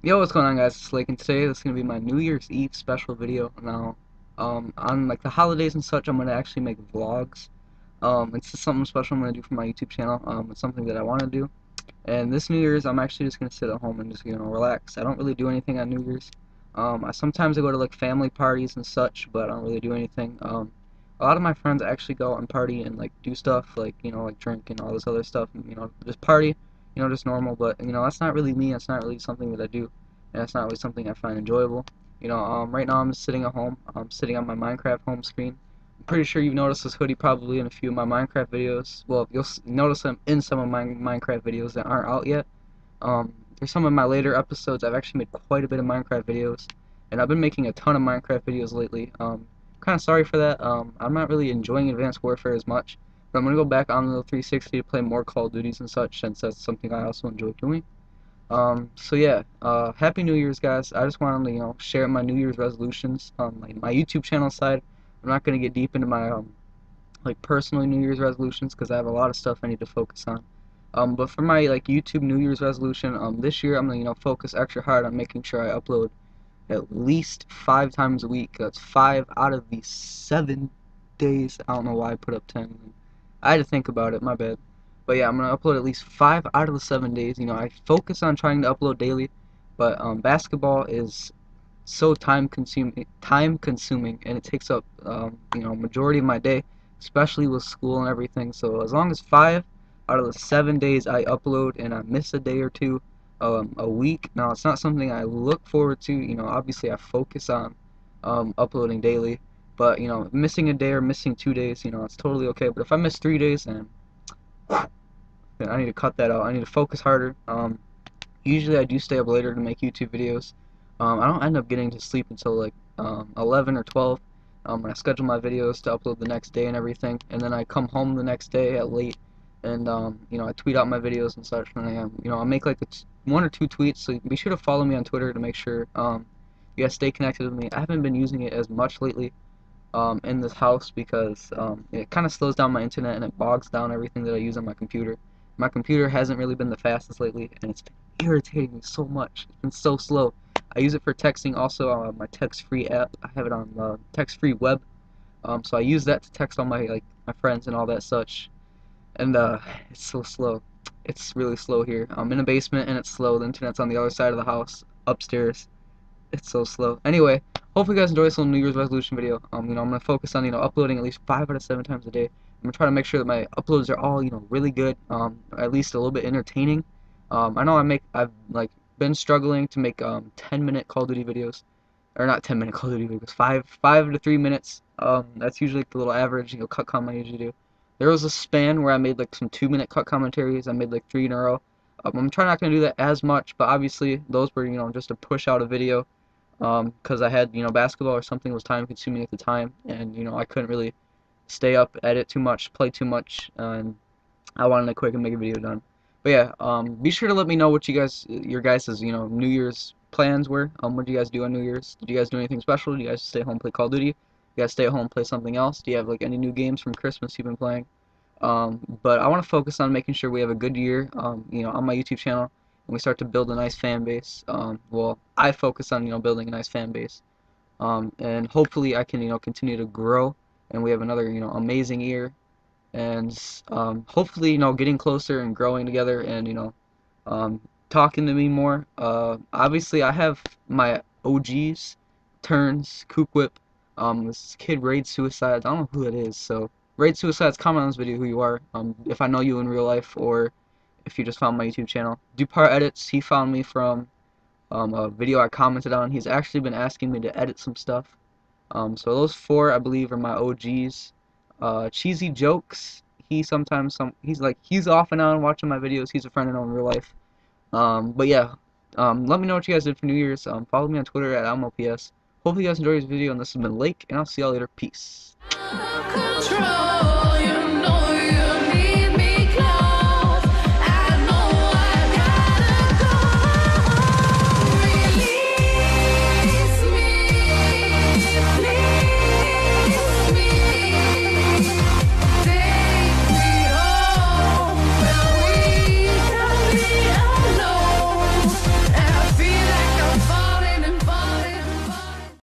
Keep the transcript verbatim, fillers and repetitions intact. Yo, what's going on, guys? It's Lake, and today this is going to be my New Year's Eve special video. Now, um, on like the holidays and such, I'm going to actually make vlogs. Um, it's just something special I'm going to do for my YouTube channel. Um, it's something that I want to do. And this New Year's, I'm actually just going to sit at home and just, you know, relax. I don't really do anything on New Year's. Um, I, sometimes I go to like family parties and such, but I don't really do anything. Um, a lot of my friends actually go out and party and like do stuff, like, you know, like drink and all this other stuff, and, you know, just party. You know, just normal, but, you know, that's not really me. That's not really something that I do, and that's not really something I find enjoyable. You know, um, right now I'm just sitting at home. I'm sitting on my Minecraft home screen. I'm pretty sure you've noticed this hoodie probably in a few of my Minecraft videos. Well, you'll notice them in some of my Minecraft videos that aren't out yet. Um, there's some of my later episodes. I've actually made quite a bit of Minecraft videos, and I've been making a ton of Minecraft videos lately. Um, kind of sorry for that. Um, I'm not really enjoying Advanced Warfare as much. But I'm going to go back on the three sixty to play more Call of Duties and such, since that's something I also enjoy doing. Um, so yeah, uh, Happy New Year's, guys. I just want to, you know, share my New Year's resolutions on like, my YouTube channel side. I'm not going to get deep into my, um, like, personal New Year's resolutions, because I have a lot of stuff I need to focus on. Um, but for my, like, YouTube New Year's resolution, um, this year I'm going to, you know, focus extra hard on making sure I upload at least five times a week. That's five out of the seven days. I don't know why I put up ten. I had to think about it, my bad. But yeah, I'm going to upload at least five out of the seven days. You know, I focus on trying to upload daily, but um, basketball is so time-consuming, time-consuming, and it takes up, um, you know, majority of my day, especially with school and everything. So as long as five out of the seven days I upload and I miss a day or two um, a week, now it's not something I look forward to. You know, obviously I focus on um, uploading daily. But, you know, missing a day or missing two days, you know, it's totally okay. But if I miss three days, then, then I need to cut that out. I need to focus harder. Um, usually I do stay up later to make YouTube videos. Um, I don't end up getting to sleep until, like, um, eleven or twelve. Um, when I schedule my videos to upload the next day and everything. And then I come home the next day at late. And, um, you know, I tweet out my videos and such when I am. You know, I'll make, like, a t one or two tweets. So be sure to follow me on Twitter to make sure um, you guys stay connected with me. I haven't been using it as much lately. Um, in this house, because um, it kind of slows down my internet and it bogs down everything that I use on my computer. My computer hasn't really been the fastest lately, and it's been irritating me so much. It's been so slow. I use it for texting also on uh, my text-free app. I have it on the uh, text-free web, um, so I use that to text all my like my friends and all that such. And uh, it's so slow. It's really slow here. I'm in a basement and it's slow. The internet's on the other side of the house, upstairs. It's so slow. Anyway, hopefully you guys enjoy this little New Year's resolution video. Um, you know, I'm gonna focus on, you know, uploading at least five out of seven times a day. I'm gonna try to make sure that my uploads are all, you know, really good. Um, at least a little bit entertaining. Um, I know I make, I've like been struggling to make um ten minute Call of Duty videos, or not ten minute Call of Duty videos. Five, five to three minutes. Um, that's usually like, the little average, you know, cut comment I usually do. There was a span where I made like some two minute cut commentaries. I made like three in a row. Um, I'm trying not gonna do that as much, but obviously those were, you know, just to push out a video. Um, because I had, you know, basketball or something was time-consuming at the time, and, you know, I couldn't really stay up, edit too much, play too much, uh, and I wanted to quick and make a video done. But yeah, um, be sure to let me know what you guys, your guys', you know, New Year's plans were. Um, what did you guys do on New Year's? Did you guys do anything special? Did you guys stay home, play Call of Duty? Did you guys stay at home, play something else? Do you have, like, any new games from Christmas you've been playing? Um, but I want to focus on making sure we have a good year, um, you know, on my YouTube channel. And we start to build a nice fan base. Um, well, I focus on, you know, building a nice fan base, um, and hopefully I can, you know, continue to grow. And we have another, you know, amazing year, and um, hopefully, you know, getting closer and growing together, and, you know, um, talking to me more. Uh, obviously, I have my O Gs, Turns, Kook Whip, um, this kid Raid Suicide. I don't know who it is. So Raid Suicide's comment on this video who you are. Um, if I know you in real life, or if you just found my YouTube channel. Dupar Edits, he found me from um, a video I commented on. He's actually been asking me to edit some stuff. Um, so those four, I believe, are my O Gs. Uh, Cheesy Jokes, he sometimes, some he's like, he's off and on watching my videos. He's a friend I know in real life. Um, but yeah, um, let me know what you guys did for New Year's. Um, follow me on Twitter at ImLPS. Hopefully you guys enjoyed this video, and this has been Lake, and I'll see y'all later. Peace.